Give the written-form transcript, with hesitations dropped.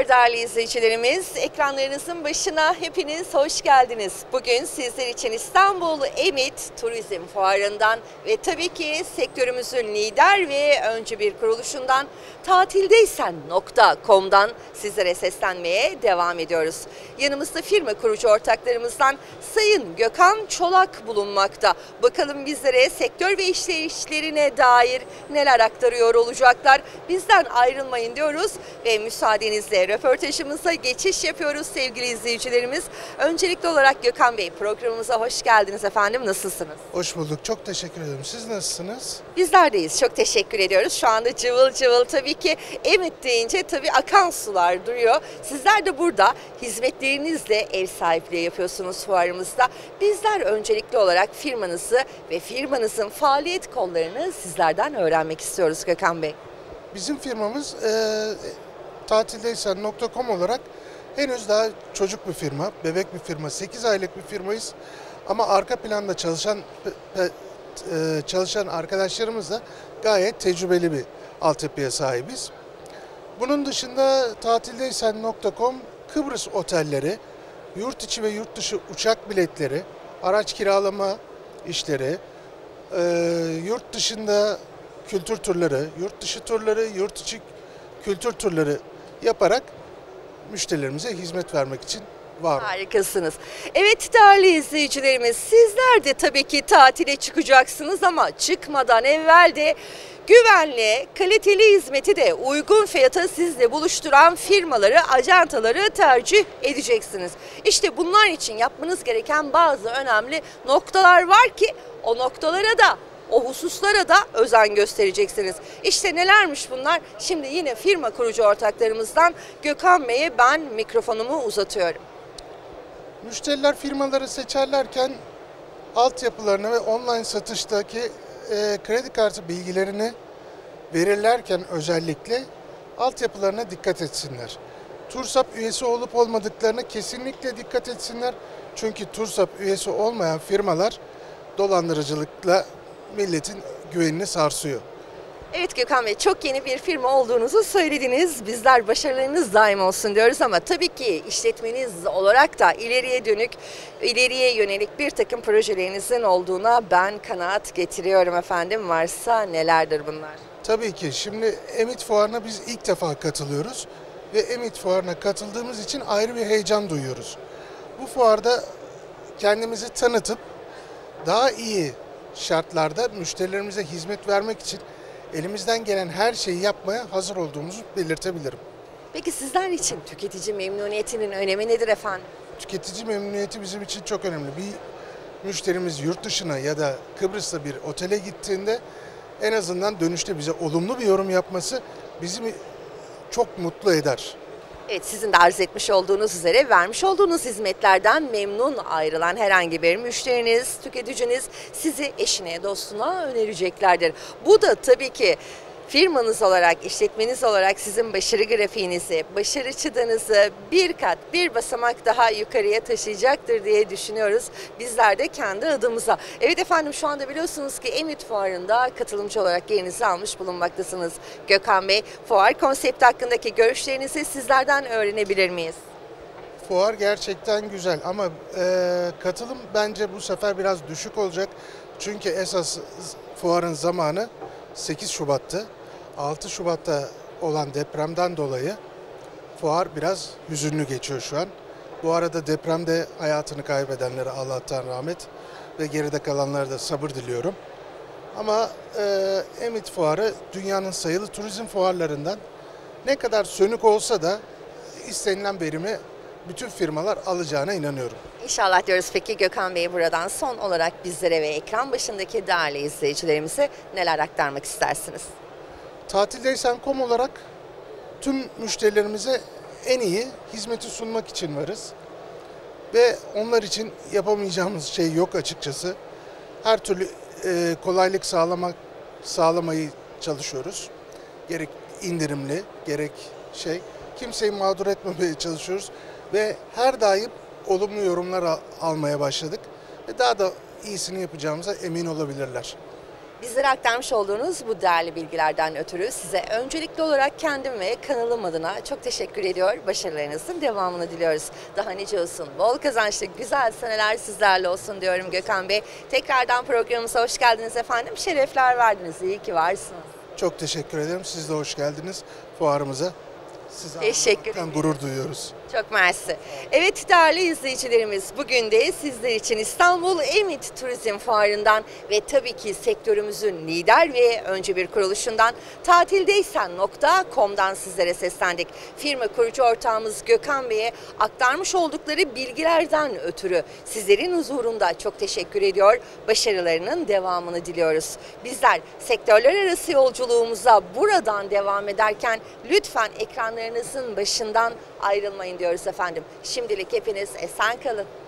Merhabalar değerli izleyicilerimiz, ekranlarınızın başına hepiniz hoş geldiniz. Bugün sizler için İstanbul EMITT Turizm Fuarı'ndan ve tabii ki sektörümüzün lider ve öncü bir kuruluşundan tatildeysen.com'dan sizlere seslenmeye devam ediyoruz. Yanımızda firma kurucu ortaklarımızdan Sayın Gökhan Çolak bulunmakta. Bakalım bizlere sektör ve işleyişlerine dair neler aktarıyor olacaklar. Bizden ayrılmayın diyoruz ve müsaadenizle röportajımıza geçiş yapıyoruz sevgili izleyicilerimiz. Öncelikli olarak Gökhan Bey, programımıza hoş geldiniz efendim. Nasılsınız? Hoş bulduk. Çok teşekkür ederim. Siz nasılsınız? Bizler deyiz. Çok teşekkür ediyoruz. Şu anda cıvıl cıvıl, tabii ki EMITT deyince tabii akan sular duruyor. Sizler de burada hizmetlerinizle ev sahipliği yapıyorsunuz fuarımızda. Bizler öncelikli olarak firmanızı ve firmanızın faaliyet kollarını sizlerden öğrenmek istiyoruz Gökhan Bey. Bizim firmamız tatildeysen.com olarak henüz daha çocuk bir firma, bebek bir firma, 8 aylık bir firmayız. Ama arka planda çalışan arkadaşlarımız da gayet tecrübeli bir altyapıya sahibiz. Bunun dışında tatildeysen.com Kıbrıs otelleri, yurt içi ve yurt dışı uçak biletleri, araç kiralama işleri, yurt dışında kültür turları, yurt dışı turları, yurt içi kültür turları yaparak müşterilerimize hizmet vermek için var. Harikasınız. Evet değerli izleyicilerimiz, sizler de tabii ki tatile çıkacaksınız ama çıkmadan evvel de güvenli, kaliteli hizmeti de uygun fiyata sizle buluşturan firmaları, ajantaları tercih edeceksiniz. İşte bunlar için yapmanız gereken bazı önemli noktalar var ki o noktalara da, o hususlara da özen göstereceksiniz. İşte nelermiş bunlar? Şimdi yine firma kurucu ortaklarımızdan Gökhan Bey'e ben mikrofonumu uzatıyorum. Müşteriler firmaları seçerlerken altyapılarını ve online satıştaki kredi kartı bilgilerini verirlerken özellikle altyapılarına dikkat etsinler. TURSAP üyesi olup olmadıklarına kesinlikle dikkat etsinler. Çünkü TURSAP üyesi olmayan firmalar dolandırıcılıkla milletin güvenini sarsıyor. Evet Gökhan Bey, çok yeni bir firma olduğunuzu söylediniz. Bizler başarılarınız daim olsun diyoruz ama tabii ki işletmeniz olarak da ileriye dönük, ileriye yönelik bir takım projelerinizin olduğuna ben kanaat getiriyorum efendim. Varsa nelerdir bunlar? Tabii ki. Şimdi EMITT Fuarı'na biz ilk defa katılıyoruz ve EMITT Fuarı'na katıldığımız için ayrı bir heyecan duyuyoruz. Bu fuarda kendimizi tanıtıp daha iyi şartlarda müşterilerimize hizmet vermek için elimizden gelen her şeyi yapmaya hazır olduğumuzu belirtebilirim. Peki sizler için tüketici memnuniyetinin önemi nedir efendim? Tüketici memnuniyeti bizim için çok önemli. Bir müşterimiz yurt dışına ya da Kıbrıs'ta bir otele gittiğinde en azından dönüşte bize olumlu bir yorum yapması bizi çok mutlu eder. Evet, sizin de arz etmiş olduğunuz üzere vermiş olduğunuz hizmetlerden memnun ayrılan herhangi bir müşteriniz, tüketiciniz sizi eşine, dostuna önereceklerdir. Bu da tabii ki firmanız olarak, işletmeniz olarak sizin başarı grafiğinizi, başarı çıtanızı bir kat, bir basamak daha yukarıya taşıyacaktır diye düşünüyoruz. Bizler de kendi adımıza. Evet efendim, şu anda biliyorsunuz ki EMITT Fuarı'nda katılımcı olarak yerinizi almış bulunmaktasınız. Gökhan Bey, fuar konsepti hakkındaki görüşlerinizi sizlerden öğrenebilir miyiz? Fuar gerçekten güzel ama katılım bence bu sefer biraz düşük olacak. Çünkü esas fuarın zamanı 8 Şubat'tı. 6 Şubat'ta olan depremden dolayı fuar biraz hüzünlü geçiyor şu an. Bu arada depremde hayatını kaybedenlere Allah'tan rahmet ve geride kalanlara da sabır diliyorum. Ama EMITT Fuarı dünyanın sayılı turizm fuarlarından ne kadar sönük olsa da istenilen verimi bütün firmalar alacağına inanıyorum. İnşallah diyoruz. Peki Gökhan Bey, buradan son olarak bizlere ve ekran başındaki değerli izleyicilerimize neler aktarmak istersiniz? Tatildeysen.com olarak tüm müşterilerimize en iyi hizmeti sunmak için varız. Ve onlar için yapamayacağımız şey yok açıkçası. Her türlü kolaylık sağlamayı çalışıyoruz. Gerek indirimli, gerek şey. Kimseyi mağdur etmemeye çalışıyoruz. Ve her daim olumlu yorumlar almaya başladık ve daha da iyisini yapacağımıza emin olabilirler. Bizlere aktarmış olduğunuz bu değerli bilgilerden ötürü size öncelikli olarak kendim ve kanalım adına çok teşekkür ediyor. Başarılarınızın devamını diliyoruz. Daha nice olsun, bol kazançlı, güzel seneler sizlerle olsun diyorum Gökhan Bey. Tekrardan programımıza hoş geldiniz efendim. Şerefler verdiniz. İyi ki varsınız. Çok teşekkür ederim. Siz de hoş geldiniz fuarımıza. Size teşekkür ederim. Gurur duyuyoruz. Çok mersi. Evet değerli izleyicilerimiz, bugün de sizler için İstanbul EMITT Turizm Fuarı'ndan ve tabii ki sektörümüzün lider ve öncü bir kuruluşundan tatildeysen.com'dan sizlere seslendik. Firma kurucu ortağımız Gökhan Bey'e aktarmış oldukları bilgilerden ötürü sizlerin huzurunda çok teşekkür ediyor. Başarılarının devamını diliyoruz. Bizler sektörler arası yolculuğumuza buradan devam ederken lütfen ekranlarınızın başından ayrılmayın diyoruz efendim. Şimdilik hepiniz esen kalın.